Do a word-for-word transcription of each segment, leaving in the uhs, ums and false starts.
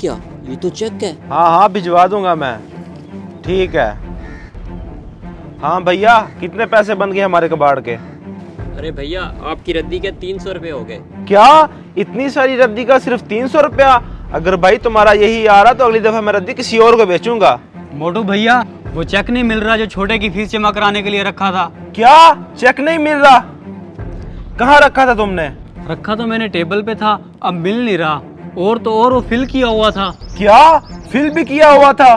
क्या? ये तो चेक है। हाँ हाँ भिजवा दूंगा मैं। ठीक है। हाँ भैया कितने पैसे बन गए हमारे कबाड़ के? अरे भैया आपकी रद्दी के तीन सौ रुपये हो गए। क्या? इतनी सारी रद्दी का सिर्फ तीन सौ रुपया? अगर भाई तुम्हारा यही आ रहा तो अगली दफा मैं रद्दी किसी और को बेचूंगा। मोटू भैया वो चेक नहीं मिल रहा जो छोटे की फीस जमा कराने के लिए रखा था। क्या चेक नहीं मिल रहा? कहाँ रखा था तुमने? रखा तो मैंने टेबल पे था, अब मिल नहीं रहा। और तो और वो फिल किया हुआ था। क्या फिल भी किया हुआ था?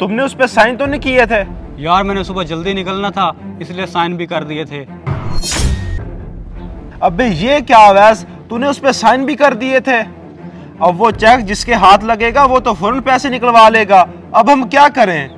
तुमने उस पर साइन तो नहीं किए थे? यार मैंने सुबह जल्दी निकलना था इसलिए साइन भी कर दिए थे। अबे ये क्या अवैस, तूने उस पर साइन भी कर दिए थे? अब वो चेक जिसके हाथ लगेगा वो तो फौरन पैसे निकलवा लेगा। अब हम क्या करें?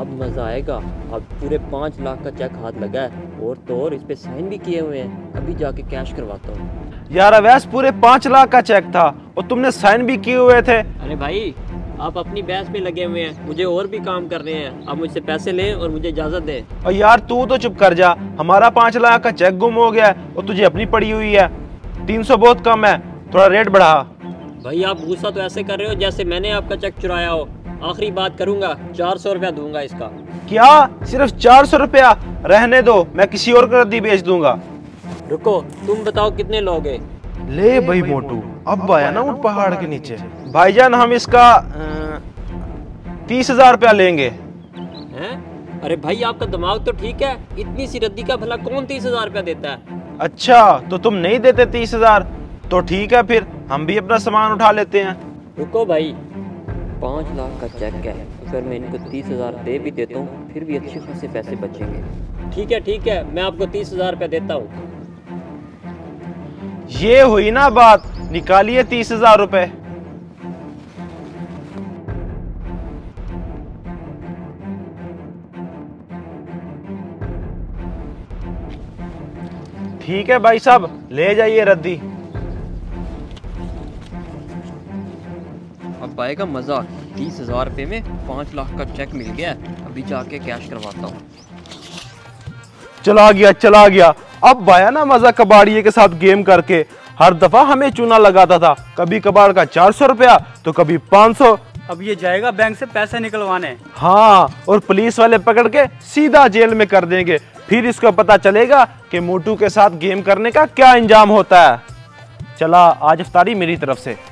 अब मजा आएगा। अब पूरे पाँच लाख का चेक हाथ लगा है और तो और इस पे साइन भी किए हुए हैं। अभी जाके कैश करवाता हूँ। यार अवैस पूरे पाँच लाख का चेक था और तुमने साइन भी किए हुए थे। अरे भाई आप अपनी बहस में लगे हुए हैं, मुझे और भी काम करने हैं। आप मुझसे पैसे लें और मुझे इजाजत दें। और यार तू तो चुप कर जा। हमारा पाँच लाख का चेक गुम हो गया है और तुझे अपनी पड़ी हुई है। तीन सौ बहुत कम है, थोड़ा रेट बढ़ा। भाई आप गुस्सा तो ऐसे कर रहे हो जैसे मैंने आपका चेक चुराया हो। आखिरी बात करूंगा, चार सौ रुपया दूंगा इसका। क्या सिर्फ चार सौ रुपया? रहने दो, मैं किसी और को रद्दी बेच दूंगा। रुको तुम बताओ कितने लोगे? ले भाई मोटू अब आया ना उन पहाड़ के नीचे। भाईजान हम इसका तीस हजार रुपया लेंगे। हैं? अरे भाई आपका दिमाग तो ठीक है, इतनी सी रद्दी का भला कौन तीस हजार रुपया देता है? अच्छा तो तुम नहीं देते तीस हजार? तो ठीक है फिर हम भी अपना सामान उठा लेते हैं। रुको भाई पाँच लाख का चेक है, अगर मैं इनको तीस हजार दे भी देता हूँ फिर भी अच्छे खासे पैसे बचेंगे। ठीक है ठीक है मैं आपको तीस हजार रुपया देता हूँ। ये हुई ना बात, निकालिए तीस हजार रुपये। ठीक है भाई साहब ले जाइए रद्दी। पाएगा मजा, तीस हजार रुपये में पाँच लाख का चेक मिल गया। अभी जाके कैश करवाता हूँ। चला गया चला गया। अब आया ना मजा कबाड़िए के साथ गेम करके। हर दफा हमें चूना लगाता था, कभी कबाड़ का चार सौ रुपया तो कभी पाँच सौ। अब ये जाएगा बैंक से पैसे निकलवाने। हाँ और पुलिस वाले पकड़ के सीधा जेल में कर देंगे। फिर इसको पता चलेगा कि मोटू के साथ गेम करने का क्या इंजाम होता है। चला आज इफ्तारी मेरी तरफ से।